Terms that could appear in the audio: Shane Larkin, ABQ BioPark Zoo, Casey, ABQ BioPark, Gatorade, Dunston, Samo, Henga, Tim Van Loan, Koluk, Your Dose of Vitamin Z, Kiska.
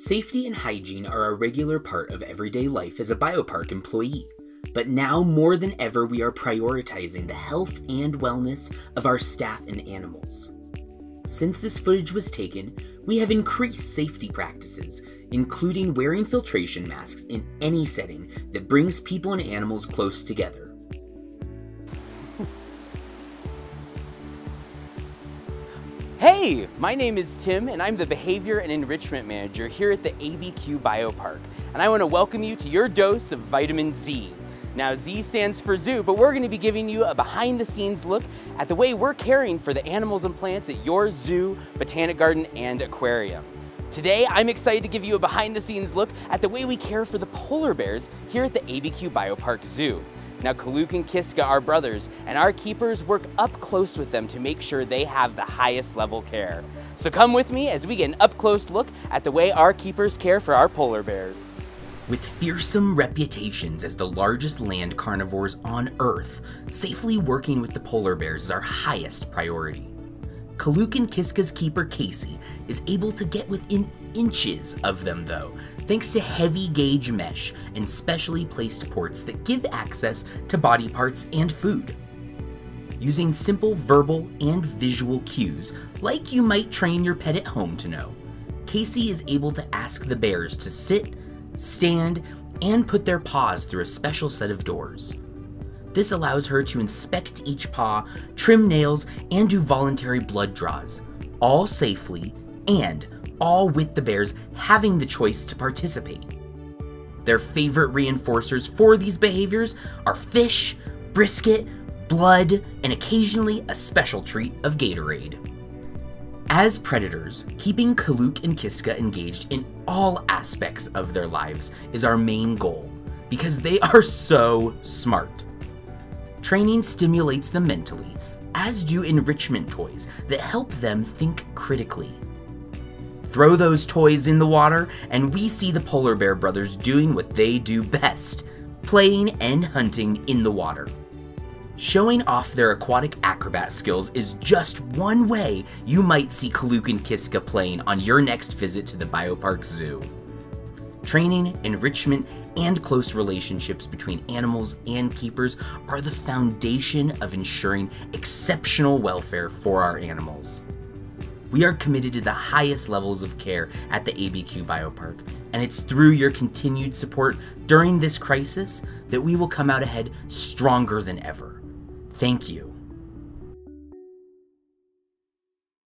Safety and hygiene are a regular part of everyday life as a BioPark employee, but now more than ever we are prioritizing the health and wellness of our staff and animals. Since this footage was taken, we have increased safety practices, including wearing filtration masks in any setting that brings people and animals close together. Hey, my name is Tim and I'm the Behavior and Enrichment Manager here at the ABQ BioPark, and I want to welcome you to Your Dose of Vitamin Z. Now Z stands for zoo, but we're going to be giving you a behind the scenes look at the way we're caring for the animals and plants at your zoo, botanic garden, and aquarium. Today I'm excited to give you a behind the scenes look at the way we care for the polar bears here at the ABQ BioPark Zoo. Now, Koluk and Kiska are brothers, and our keepers work up close with them to make sure they have the highest level care. So come with me as we get an up close look at the way our keepers care for our polar bears. With fearsome reputations as the largest land carnivores on Earth, safely working with the polar bears is our highest priority. Koluk and Kiska's keeper, Casey, is able to get within inches of them though, thanks to heavy gauge mesh and specially placed ports that give access to body parts and food. Using simple verbal and visual cues, like you might train your pet at home to know, Casey is able to ask the bears to sit, stand, and put their paws through a special set of doors. This allows her to inspect each paw, trim nails, and do voluntary blood draws, all safely and all with the bears having the choice to participate. Their favorite reinforcers for these behaviors are fish, brisket, blood, and occasionally a special treat of Gatorade. As predators, keeping Koluk and Kiska engaged in all aspects of their lives is our main goal because they are so smart. Training stimulates them mentally, as do enrichment toys that help them think critically. Throw those toys in the water, and we see the polar bear brothers doing what they do best, playing and hunting in the water. Showing off their aquatic acrobat skills is just one way you might see Koluk and Kiska playing on your next visit to the BioPark Zoo. Training, enrichment, and close relationships between animals and keepers are the foundation of ensuring exceptional welfare for our animals. We are committed to the highest levels of care at the ABQ BioPark, and it's through your continued support during this crisis that we will come out ahead stronger than ever. Thank you.